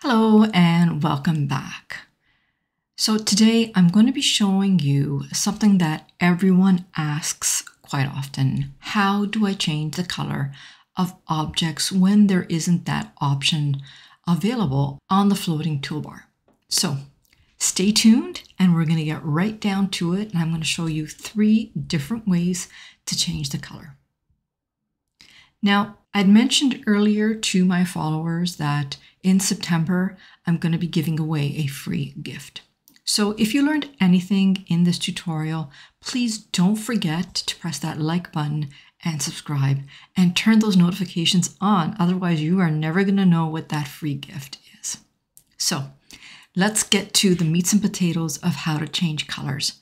Hello and welcome back. So today I'm going to be showing you something that everyone asks quite often. How do I change the color of objects when there isn't that option available on the floating toolbar? So stay tuned and we're going to get right down to it, and I'm going to show you three different ways to change the color. Now, I'd mentioned earlier to my followers that in September, I'm going to be giving away a free gift. So if you learned anything in this tutorial, please don't forget to press that like button and subscribe and turn those notifications on. Otherwise, you are never going to know what that free gift is. So let's get to the meats and potatoes of how to change colors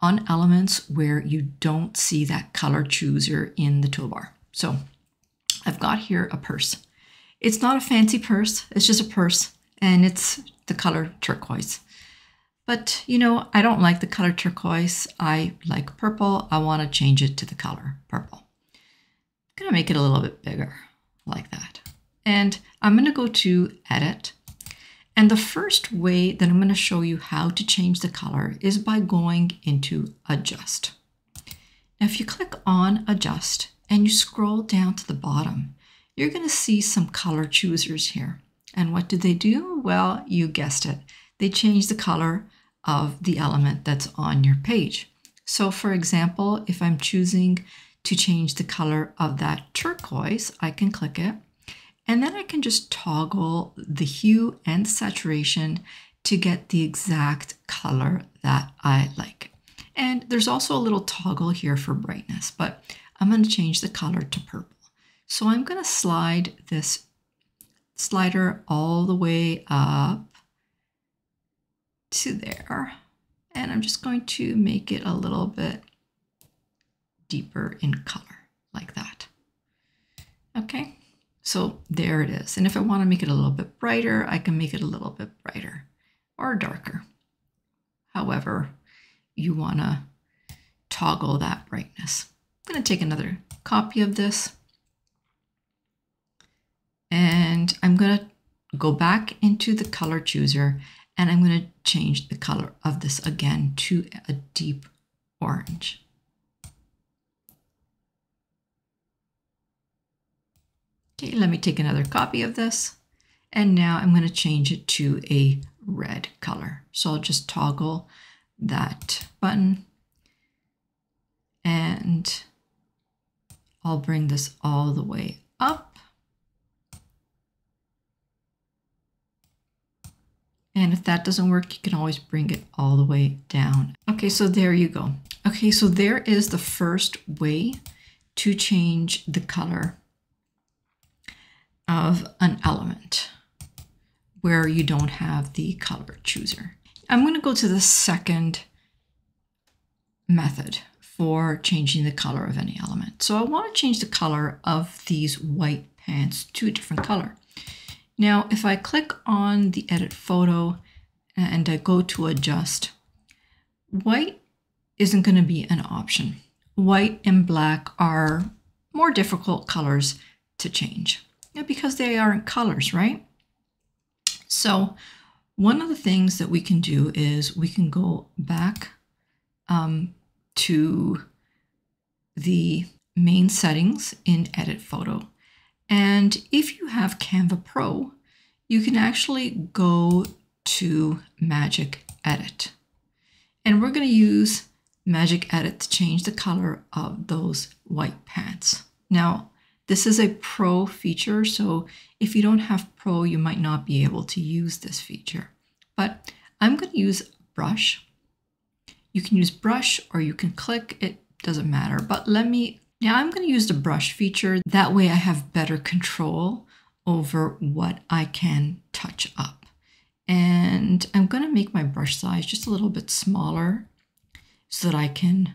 on elements where you don't see that color chooser in the toolbar. So I've got here a purse. It's not a fancy purse, it's just a purse, and it's the color turquoise. But you know, I don't like the color turquoise, I like purple, I want to change it to the color purple. I'm going to make it a little bit bigger, like that. And I'm going to go to Edit. And the first way that I'm going to show you how to change the color is by going into Adjust. Now, if you click on Adjust, and you scroll down to the bottom, you're going to see some color choosers here. And what do they do? Well, you guessed it. They change the color of the element that's on your page. So for example, if I'm choosing to change the color of that turquoise, I can click it. And then I can just toggle the hue and saturation to get the exact color that I like. And there's also a little toggle here for brightness, but I'm going to change the color to purple. So I'm going to slide this slider all the way up to there. And I'm just going to make it a little bit deeper in color, like that. Okay, so there it is. And if I want to make it a little bit brighter, I can make it a little bit brighter or darker. However, you want to toggle that brightness. I'm going to take another copy of this, and I'm going to go back into the color chooser, and I'm going to change the color of this again to a deep orange. Okay, let me take another copy of this, and now I'm going to change it to a red color. So I'll just toggle that button, and I'll bring this all the way up. And if that doesn't work, you can always bring it all the way down. Okay, so there you go. Okay, so there is the first way to change the color of an element where you don't have the color chooser. I'm going to go to the second method for changing the color of any element. So I want to change the color of these white pants to a different color. Now, if I click on the edit photo and I go to adjust, white isn't going to be an option. White and black are more difficult colors to change because they aren't colors, right? So one of the things that we can do is we can go back to the main settings in Edit Photo. And if you have Canva Pro, you can actually go to Magic Edit. And we're going to use Magic Edit to change the color of those white pants. Now, this is a Pro feature, so if you don't have Pro, you might not be able to use this feature. But I'm going to use Brush. You can use brush or you can click, it doesn't matter. But now I'm going to use the brush feature. That way I have better control over what I can touch up. And I'm going to make my brush size just a little bit smaller so that I can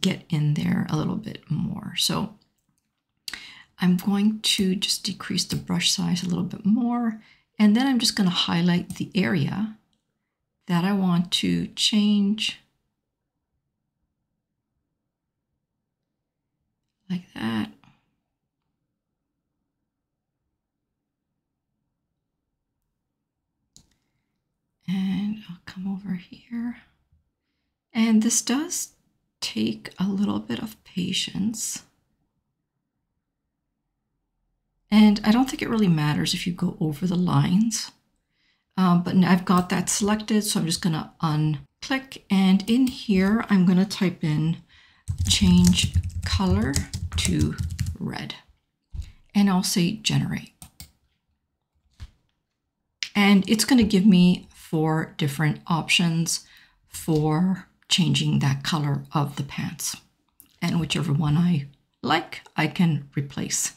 get in there a little bit more. So I'm going to just decrease the brush size a little bit more. And then I'm just going to highlight the area that I want to change, like that. I'll come over here. And this does take a little bit of patience. And I don't think it really matters if you go over the lines, but I've got that selected. So I'm just going to unclick, and in here, I'm going to type in change color to red, and I'll say generate. And it's going to give me 4 different options for changing that color of the pants, and whichever one I like, I can replace.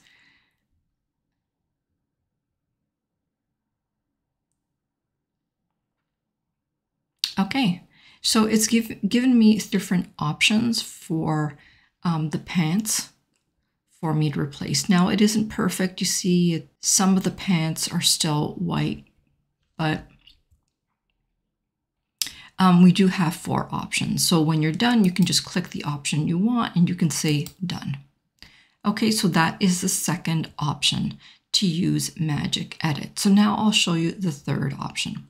Okay, so it's given me different options for the pants for me to replace. Now, it isn't perfect. You see, some of the pants are still white, but we do have 4 options. So when you're done, you can just click the option you want and you can say done. Okay, so that is the second option to use Magic Edit. So now I'll show you the third option.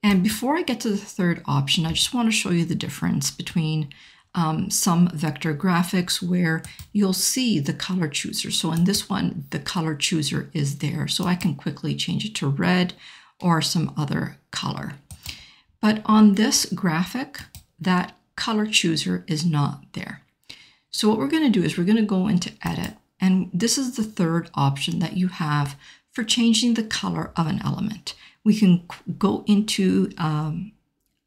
And before I get to the third option, I just want to show you the difference between some vector graphics where you'll see the color chooser. So in this one, the color chooser is there. So I can quickly change it to red or some other color. But on this graphic, that color chooser is not there. So what we're going to do is we're going to go into Edit. And this is the third option that you have for changing the color of an element. We can go into an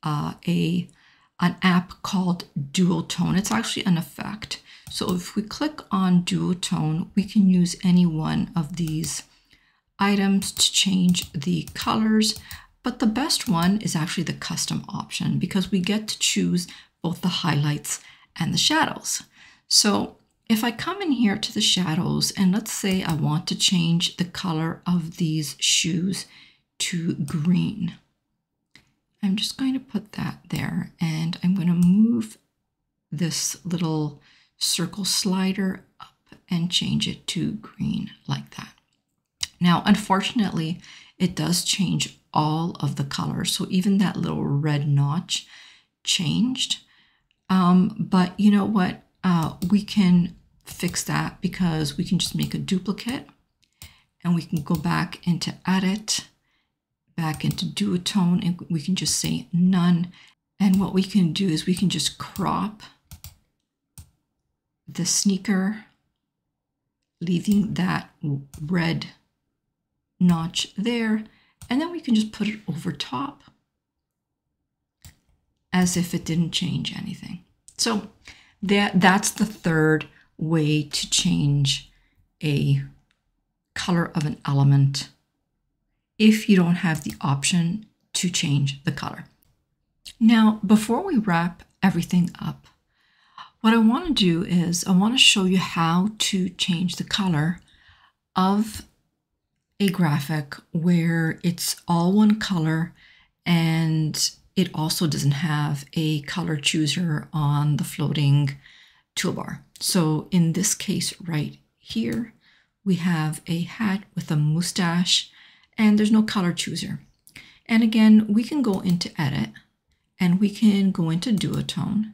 app called Duotone. It's actually an effect. So if we click on Duotone, we can use any one of these items to change the colors. But the best one is actually the custom option, because we get to choose both the highlights and the shadows. So if I come in here to the shadows, and let's say I want to change the color of these shoes to green. I'm just going to put that there, and I'm going to move this little circle slider up and change it to green like that. Now, unfortunately, it does change all of the colors. So even that little red notch changed. But you know what? We can fix that, because we can just make a duplicate, and we can go back into Edit, back into Duotone, and we can just say none. And what we can do is we can just crop the sneaker, leaving that red notch there, and then we can just put it over top as if it didn't change anything. So that's the third way to change a color of an element if you don't have the option to change the color. Now, before we wrap everything up, what I want to do is I want to show you how to change the color of a graphic where it's all one color and it also doesn't have a color chooser on the floating toolbar. So in this case right here, we have a hat with a mustache, and there's no color chooser. And again, we can go into Edit, and we can go into Duotone,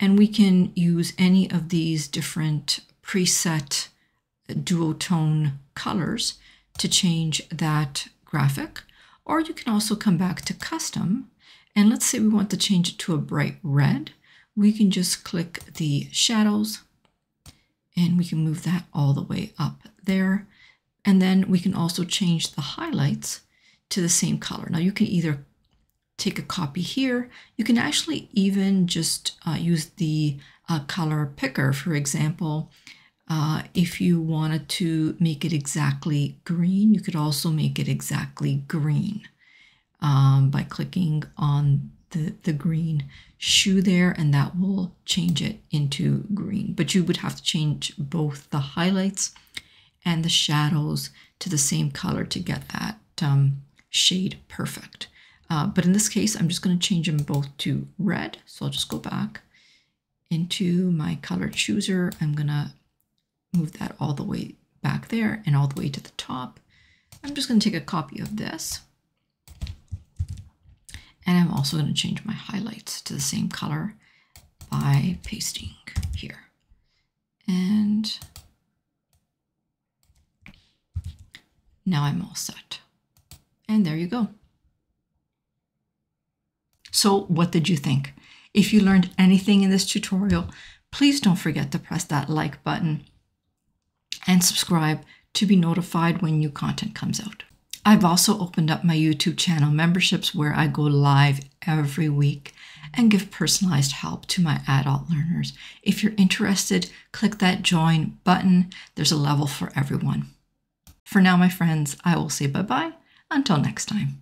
and we can use any of these different preset Duotone colors to change that graphic. Or you can also come back to Custom, and let's say we want to change it to a bright red. We can just click the shadows, and we can move that all the way up there. And then we can also change the highlights to the same color. Now, you can either take a copy here. You can actually even just use the color picker. For example, if you wanted to make it exactly green, you could also make it exactly green by clicking on the green shoe there, and that will change it into green. But you would have to change both the highlights and the shadows to the same color to get that shade perfect. But in this case, I'm just going to change them both to red. So I'll just go back into my color chooser. I'm going to move that all the way back there and all the way to the top. I'm just going to take a copy of this, And I'm also going to change my highlights to the same color by pasting here. And now I'm all set. And there you go. So what did you think? If you learned anything in this tutorial, please don't forget to press that like button and subscribe to be notified when new content comes out. I've also opened up my YouTube channel memberships where I go live every week and give personalized help to my adult learners. If you're interested, click that join button. There's a level for everyone. For now, my friends, I will say bye-bye until next time.